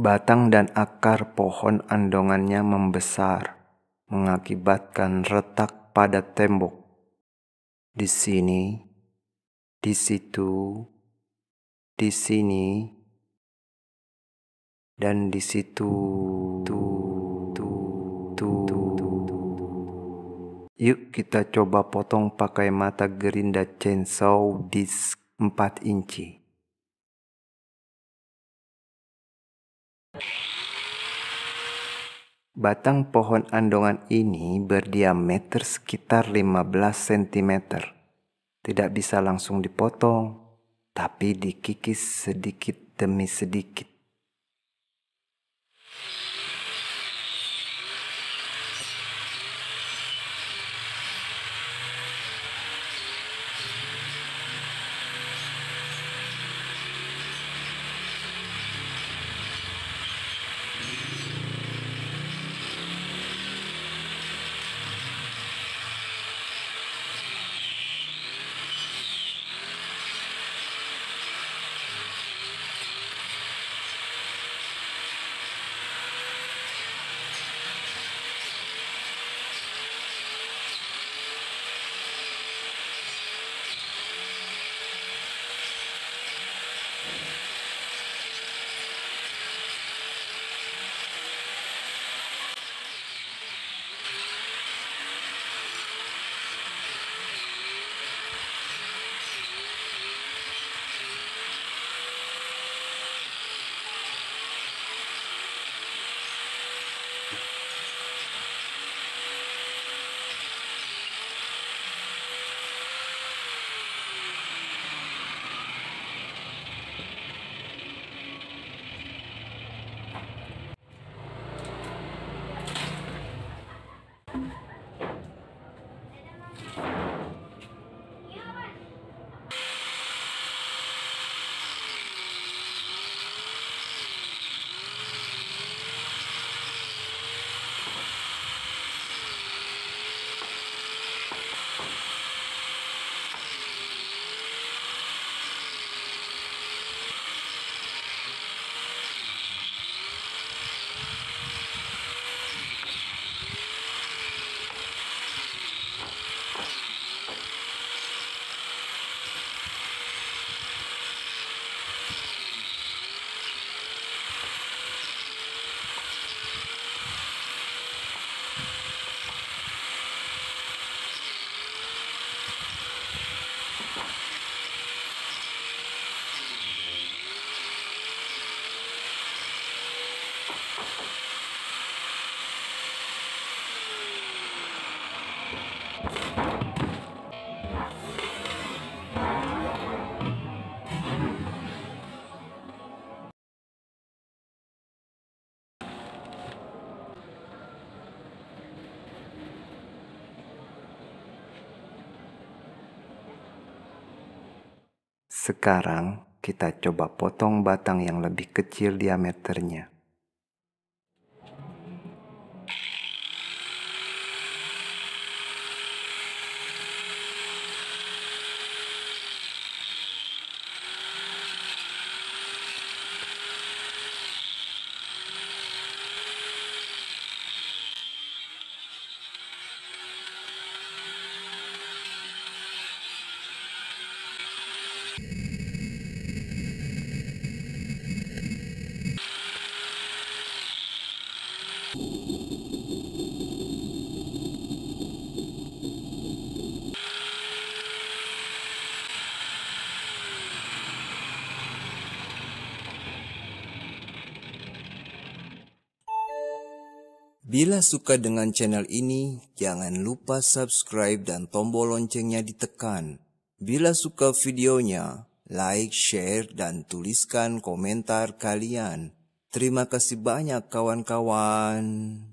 Batang dan akar pohon andongannya membesar, mengakibatkan retak pada tembok. Di sini, di situ, di sini, dan di situ. Yuk kita coba potong pakai mata gerinda chainsaw disc 4 inci. Batang pohon andongan ini berdiameter sekitar 15 cm. Tidak bisa langsung dipotong, tapi dikikis sedikit demi sedikit. Sekarang kita coba potong batang yang lebih kecil diameternya. Bila suka dengan channel ini, jangan lupa subscribe dan tombol loncengnya ditekan. Bila suka videonya, like, share, dan tuliskan komentar kalian. Terima kasih banyak kawan-kawan.